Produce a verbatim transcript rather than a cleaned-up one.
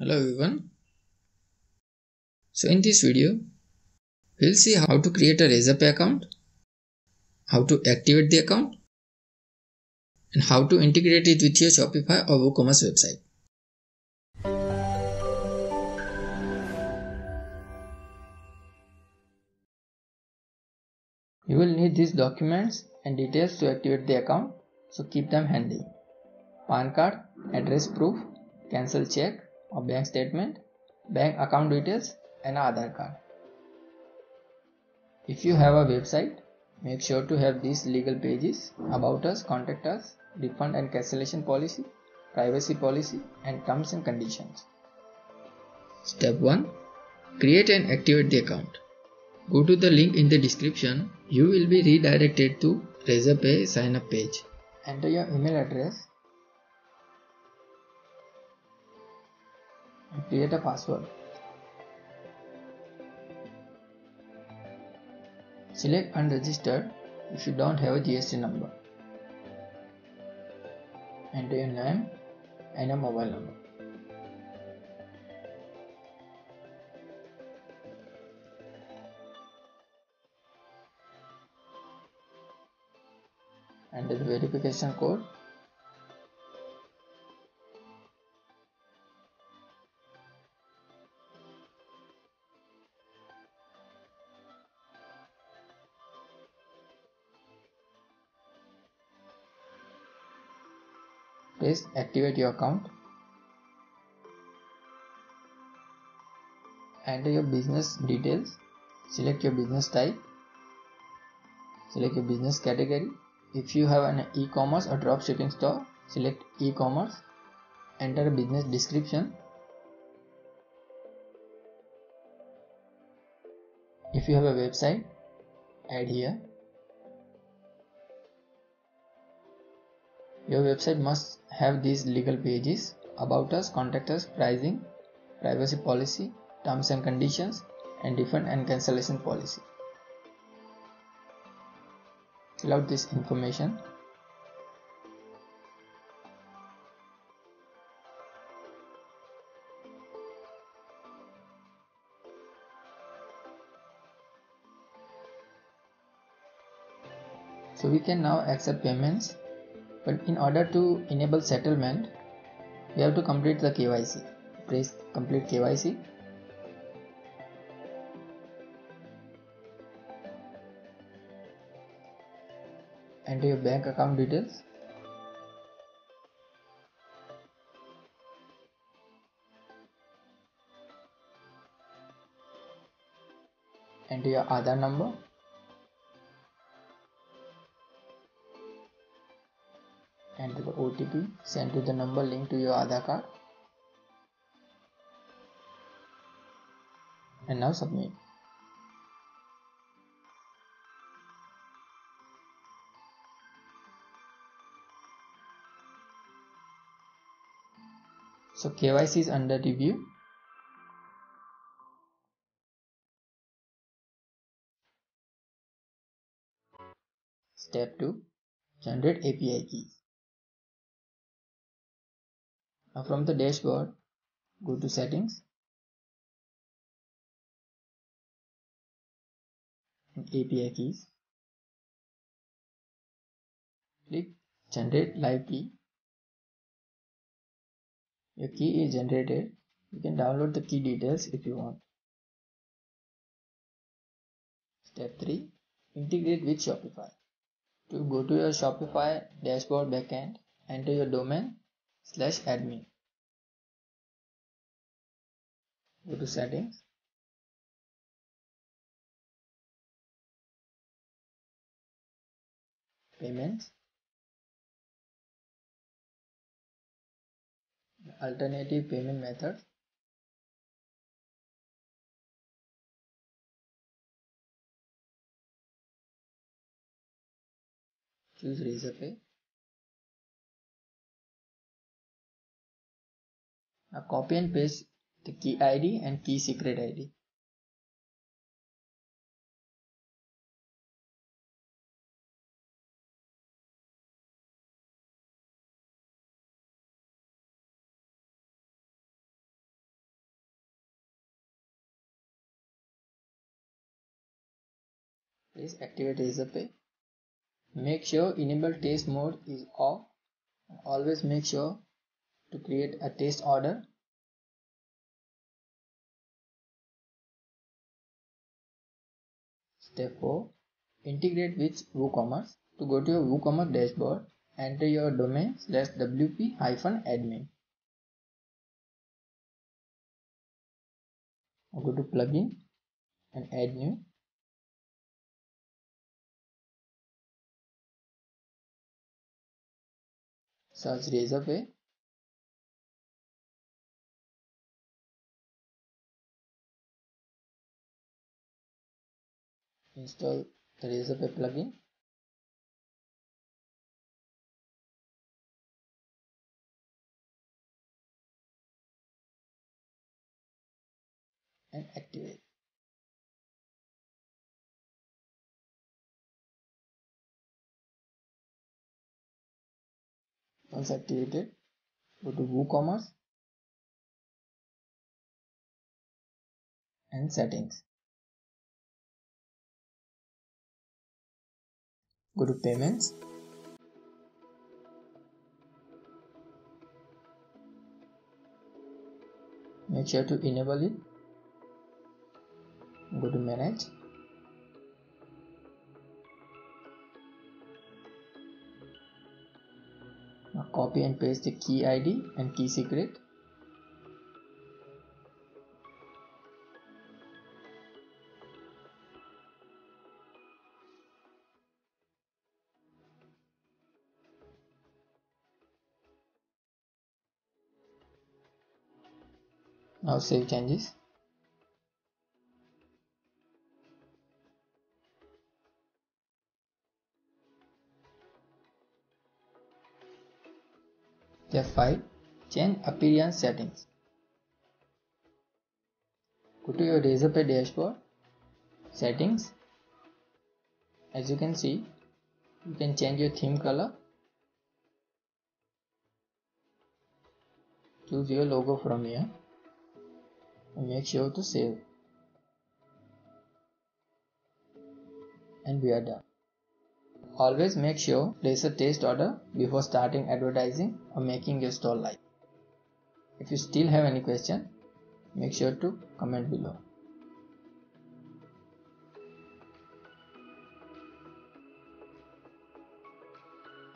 Hello everyone. So in this video, we'll see how to create a Razorpay account, how to activate the account, and how to integrate it with your Shopify or WooCommerce website. You will need these documents and details to activate the account, so keep them handy. P A N card, address proof, cancel check or bank statement, bank account details and Aadhaar card. If you have a website, make sure to have these legal pages, about us, contact us, refund and cancellation policy, privacy policy and terms and conditions. Step one. Create and activate the account. Go to the link in the description. You will be redirected to Razorpay sign up page. Enter your email address and create a password. Select unregistered if you don't have a G S T number. Enter your name and a mobile number. Enter the verification code. Press activate your account. Enter your business details. Select your business type. Select your business category. If you have an e-commerce or dropshipping store, select e-commerce. Enter a business description. If you have a website, add here. Your website must have these legal pages, about us, contact us, pricing, privacy policy, terms and conditions, and refund and cancellation policy. Fill out this information. So we can now accept payments, but in order to enable settlement, we have to complete the K Y C. Press complete K Y C. Enter your bank account details. Enter your Aadhaar number. Enter the O T P sent to the number linked to your Aadhaar card. And now submit. So K Y C is under review. Step two. Generate A P I keys. Now from the dashboard, go to settings and A P I keys. Click generate live key. Your key is generated. You can download the key details if you want. Step three. Integrate with Shopify. To go to your Shopify dashboard backend, enter your domain slash admin. Go to settings. Payments. Alternative payment method. Choose Razorpay. Now copy and paste the key I D and key secret I D. Please activate Razorpay. Make sure enable taste mode is off. Always make sure to create a taste order. Step four. Integrate with WooCommerce. To go to your WooCommerce dashboard, enter your domain slash wp-admin. Go to plugin and add new. Search Razorpay. Install the Razorpay plugin. And activate. Once activated, go to WooCommerce and settings. Go to payments. Make sure to enable it. Go to manage. Now copy and paste the key I D and key secret. Now save changes. Step five. Change appearance settings. Go to your Razorpay dashboard, settings. As you can see, you can change your theme color. Choose your logo from here and make sure to save. And we are done. Always make sure to place a taste order before starting advertising or making your store live. If you still have any question, make sure to comment below.